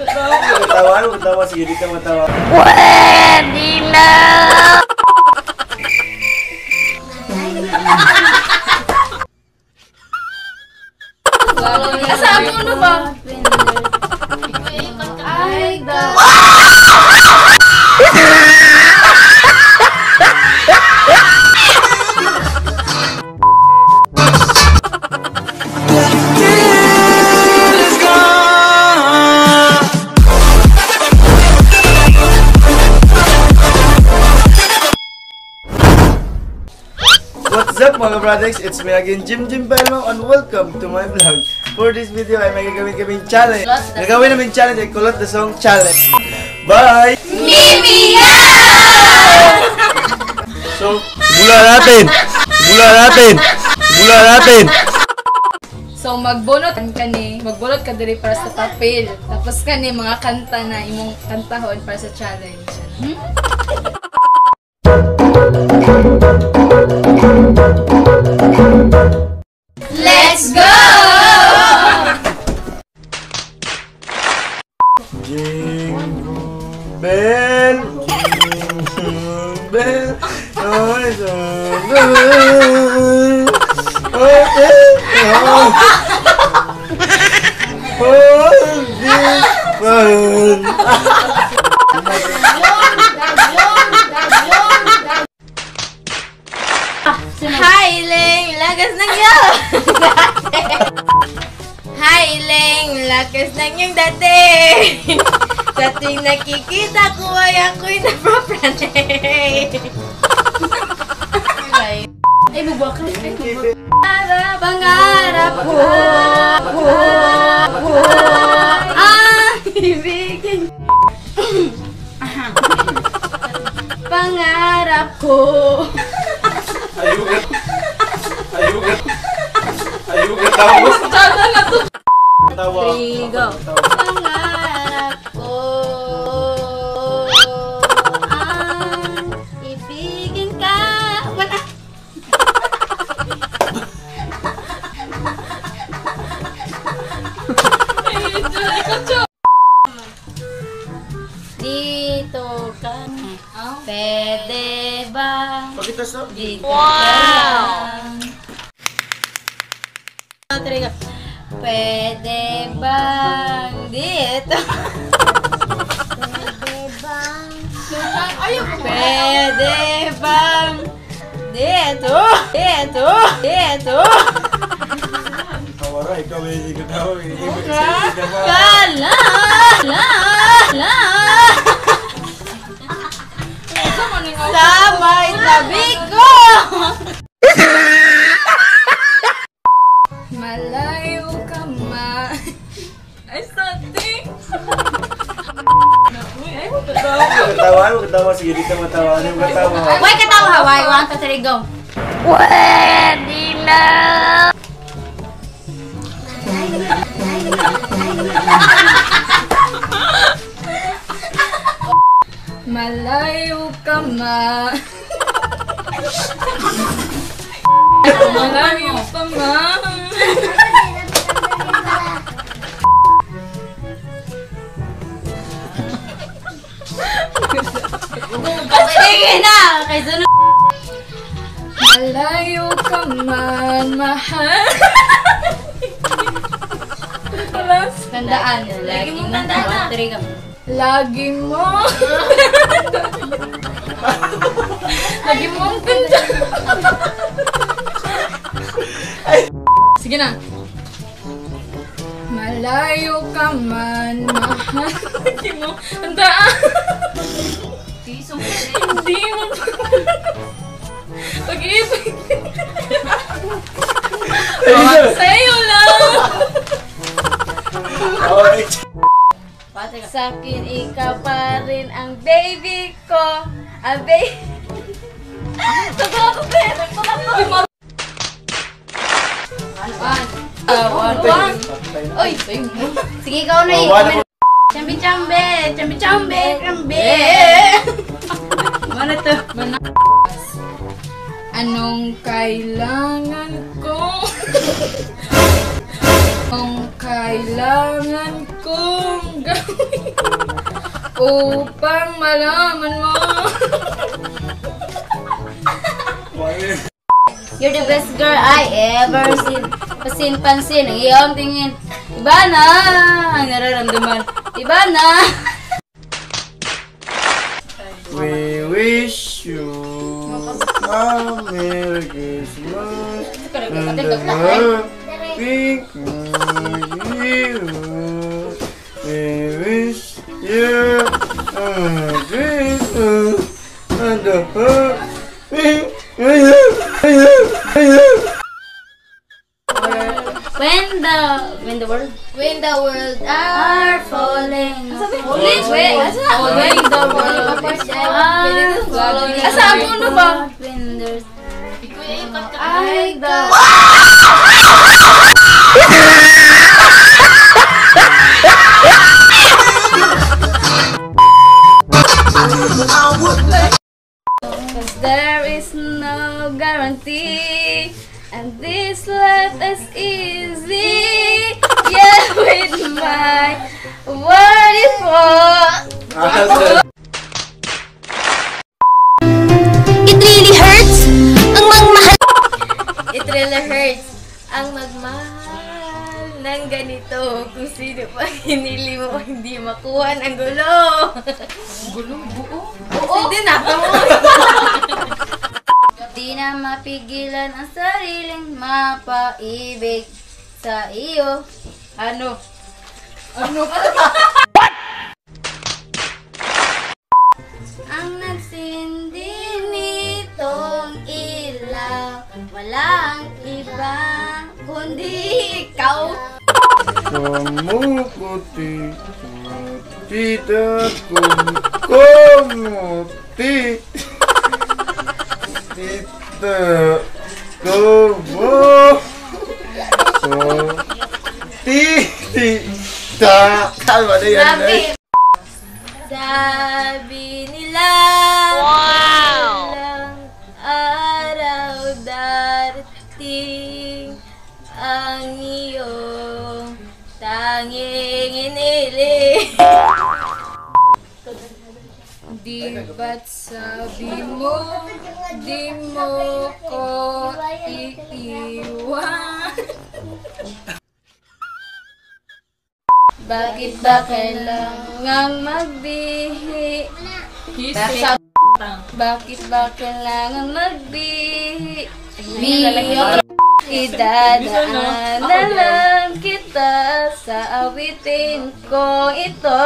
Ketawa, lu ketawa si Yudika ketawa. Weh, Dina. Satu dulu bang. What's up mga brothers, it's me again Jim Jim Belmo and welcome to my vlog. For this video ay may gagawin challenge. Gagawin namin challenge ay Kulot the Song Challenge. Bye! Mimiyuuuh! So, bula natin! So, magbunot ka diri para sa papel. Tapos kani mga kanta na imong kantahon para sa challenge. Let's go! Jingle bell, noise of the world. Hi Leng, lakas ng yung dati. Sa tuwing nakikita ko ay ako'y napaprane. Ay, magwaka. Pangarap ko ang ibigin. Pangarap ko. Ayugat tapos. Trigo. Pangarap ko ang ibigin ka. Wala. Dito ka. Pwede ba? Pakita sa. Wow! Pwede bang dito? Pwede bang dito? Kawara, ikaw ay ikataw. Sama itabi ko! Malayo ka ma. Ay, sati! Ketawa, sige dito matawa. Ano yung ketawa? Wait, ketawa Hawaii. 1, 2, 3, go! Weh, Dina! Malayo ka ma. Malayo ka ma. Sige na! Kaysa na! Malayo ka man, mahal. Tandaan. Lagi mong tandaan. Lagi mong tandaan. Sige na. Malayo ka man, mahal. Lagi mong tandaan. Hindi mo pag-ibig sa'yo lang. Sa'kin ikaw pa rin ang baby ko. Ang baby. Tugok ako. Uy, sige ikaw na eh. Chambi-chambi. Mana to? Anong kailangan ko? Kong kailangan kong gawin upang malaman mo. You're the best girl I ever seen. Pasin-pansin ang iyong tingin. Iba na ang nararamdaman. Iba na. We wish you a Merry Christmas and a happy New Year. We wish you a Merry Christmas and a happy New Year. When the world are falling, there is no guarantee, and this life is easy. Yeah, with my wonderful. It really hurts ang magmahal. It really hurts ang magmahal ng ganito. Kung sino pa hinili mo, hindi makuha ng gulo. Gulo? Buo? Buo? Hindi na ako. Di na mapigilan ang sariling mapaibig sa iyo. Ano? Ano? What? Ang nagsindi nitong ilaw, walang iba kundi ikaw. Kumukuti, kumukuti, tidak tidak kalma na yan. Sabi nila walang araw darating ang iyong tanging iniling. Di ba't sabi mo di mo ko iiwan? Bakit ba kailangan magbihi? Bakit ba kailangan magbihi? Idadaan na lang kita sa awitin ko ito.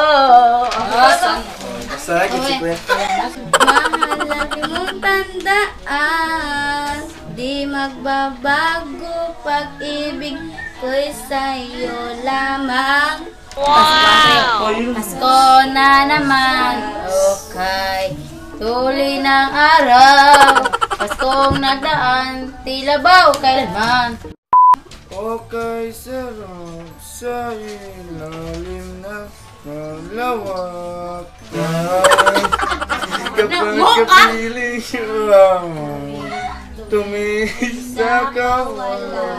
Mahalagi mong tandaan, di magbabago pag-ibig ko'y sa'yo lamang. Wow! Pasko na naman, okay, tuloy ng araw. Paskong nagdaan, tila ba o kailanman? Okay, sarap sa ilalim ng malawakay. Kapag kapiling siya tumingin sa kawalan.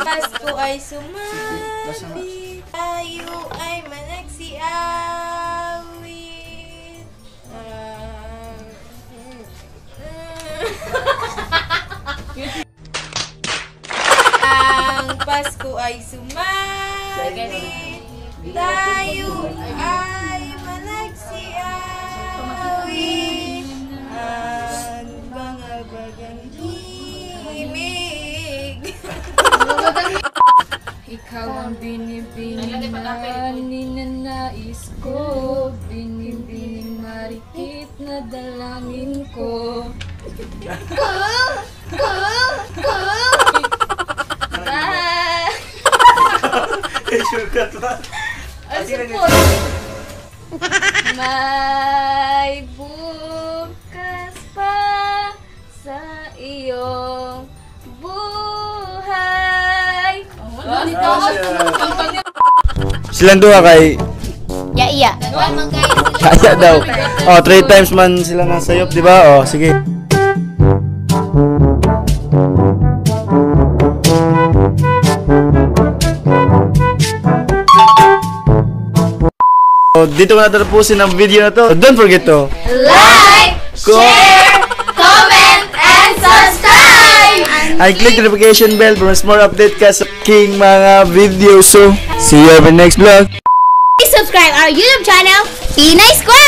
Pasko ay sumabi, tayo ay managsiawit. Ang Pasko ay sumabi, tayo ay managsiawit. Ang mga bagang-himig. Ikaw ang binibiniman, ninanais ko. Binibining marikit na dalangin ko. May bukas pa sa iyong buhay. Silang dua kay Yaya. Yaya daw. Oh, 3 times man sila nasayop, di ba? Oh, sige. So, dito ko na tapusin ang video na to. So, don't forget to like, share, comment, and subscribe! And click the notification bell for more update ka sa king mga videos. So, see you in the next vlog. Please subscribe our YouTube channel, Pinay Squad!